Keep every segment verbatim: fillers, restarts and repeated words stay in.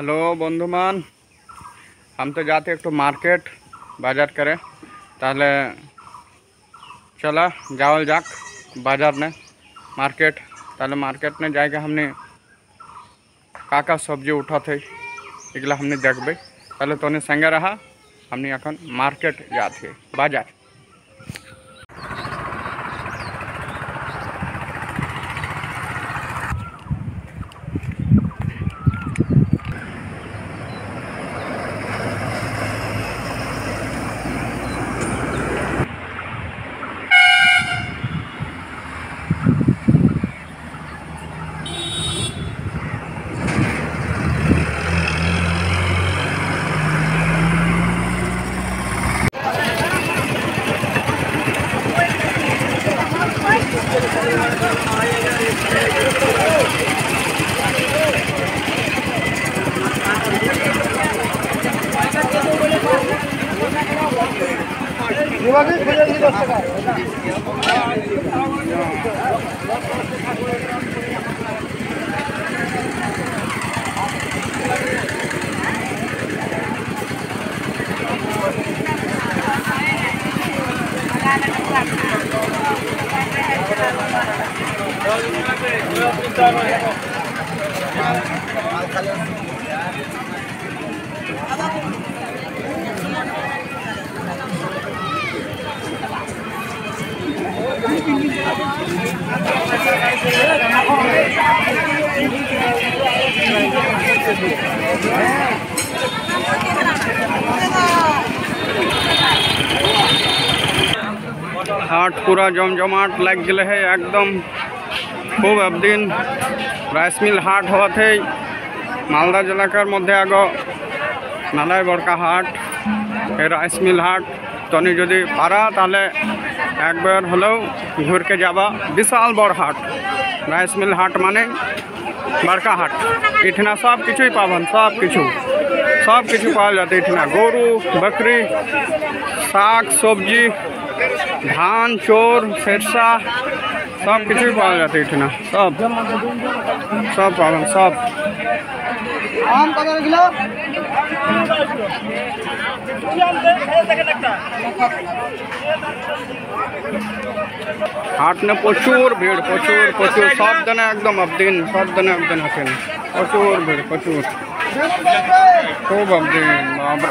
Hello बंधुमान हम तो जाते एक तो मार्केट बाजार करे ताहले चला जावल जाक बाजार ने मार्केट ताहले मार्केट ने जाके हमने का का सब्जी उठा थे इगला हमने देखबे ताहले तोने संगे रहा हमने अखन मार्केट जाते बाजार। हाट पूरा जमजमाट लग गए है एकदम खूब। अब दिन राइसमिल हाट हुआ थे मालदा जिला के मध्य आगो नाला बड़का हाट राइसमिल हाट तनि जदि पारा ताले एक बार हलो घूर के जाबा। विशाल बड़ हाट राइसमिल हाट माने बड़का हाट इठना सब किछु ही पावन सब किछु सब किछु पाल जाते इठना गोरू बकरी साग सब्जी धान चोर सरसा सब किछु ही पाल जाते इठना सब सब पावन सब आम पगार गिलो हाट में प्रचुर भीड़ प्रचुर प्रचुर सब दिन एकदम अब दिन सब दिन एकदम हसन प्रचुर भीड़ प्रचुर खूब अब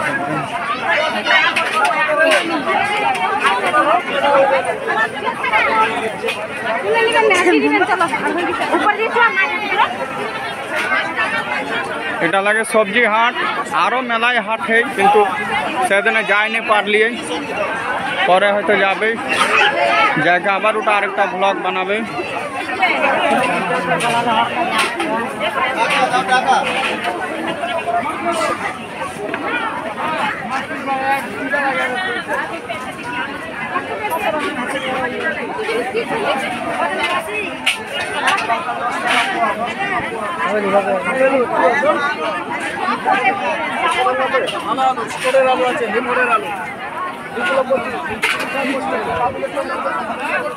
एटा लगे सब्जी हाट आरो मेलाय हाट है किंतु सेदिन जाए नहीं पारलिए परे होते जाबे जाके आबार उठा आरेकटा ब्लॉग बनाबे।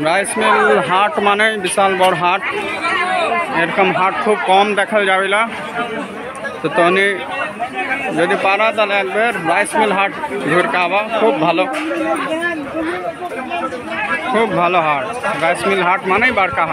राइसमिल हाट माने विशाल बड़ हाट एरकम हाट खूब कम देखल जावेला तो तोने यदि पारा ताले एक बार राइसमिल हाट घूर के आवा खूब भालो खूब भालो हाट राइसमिल हाट माने बड़का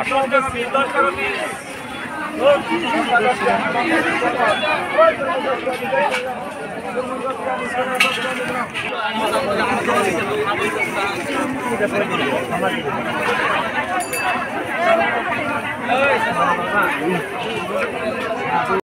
हाट।